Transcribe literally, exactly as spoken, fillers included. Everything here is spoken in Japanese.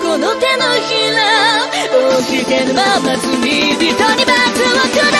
この手のひら起きてるまま罪人に罰を下す